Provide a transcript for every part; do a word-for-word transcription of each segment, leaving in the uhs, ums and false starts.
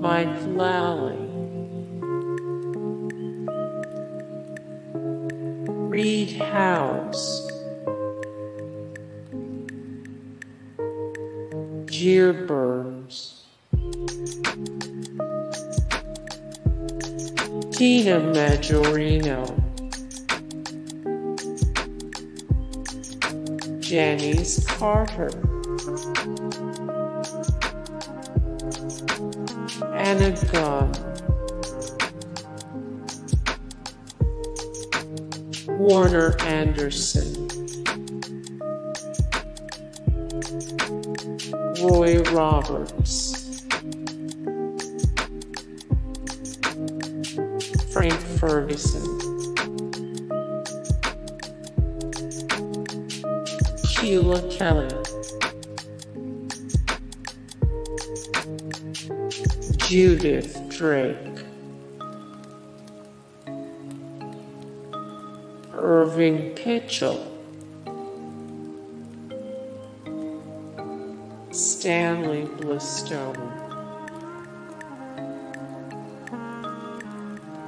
Mike Lally, Reed Howes, Jere Burns, Tina Majorino, Janis Carter, Anna Gunn, Warner Anderson, Roy Roberts, Frank Ferguson, Sheila Kelly, Judith Drake, Irving Pichel, Stanley Blystone,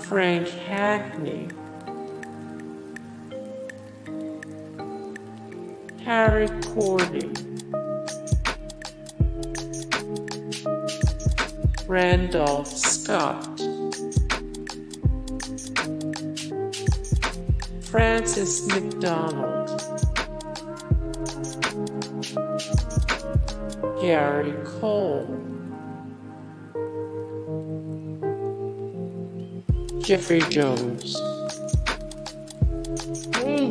Frank Hagney, Harry Cording, Randolph Scott, Francis McDonald, Gary Cole, Jeffrey Jones. Hey